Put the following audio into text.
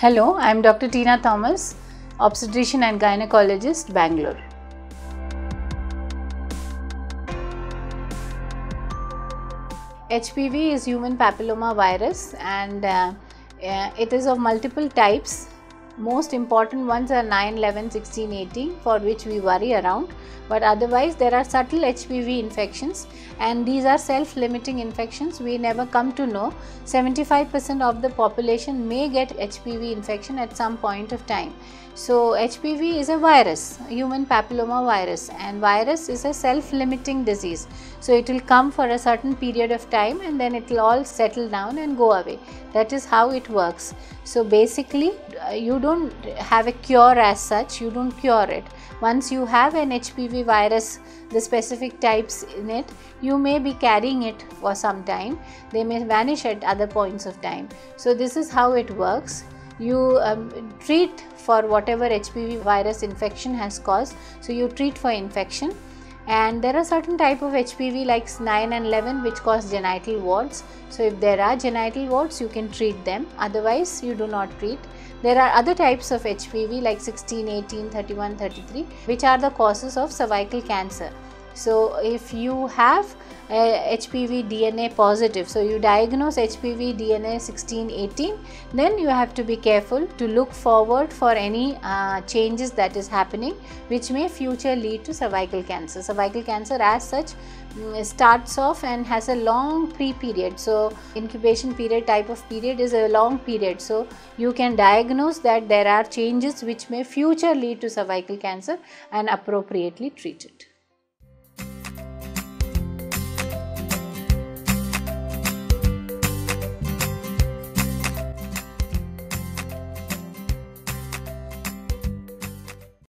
Hello, I am Dr. Tina Thomas, obstetrician and gynecologist, Bangalore. HPV is human papilloma virus, and it is of multiple types. Most important ones are 9, 11, 16, 18, for which we worry around, but otherwise there are subtle HPV infections, and these are self-limiting infections. We never come to know. 75% of the population may get HPV infection at some point of time. So HPV is a virus, human papilloma virus, and virus is a self-limiting disease. So it will come for a certain period of time and then it will all settle down and go away. That is how it works. So basically you don't have a cure as such, you don't cure it. Once you have an HPV virus, the specific types in it, you may be carrying it for some time. They may vanish at other points of time. So this is how it works. You treat for whatever HPV virus infection has caused. So you treat for infection, and there are certain type of HPV like 9 and 11 which cause genital warts. So if there are genital warts, you can treat them, otherwise you do not treat. There are other types of HPV like 16, 18, 31, 33 which are the causes of cervical cancer. So if you have HPV DNA positive, so you diagnose HPV DNA 16, 18, then you have to be careful to look forward for any changes that is happening which may future lead to cervical cancer. Cervical cancer as such starts off and has a long pre-period, so incubation period type of period is a long period, so you can diagnose that there are changes which may future lead to cervical cancer and appropriately treat it.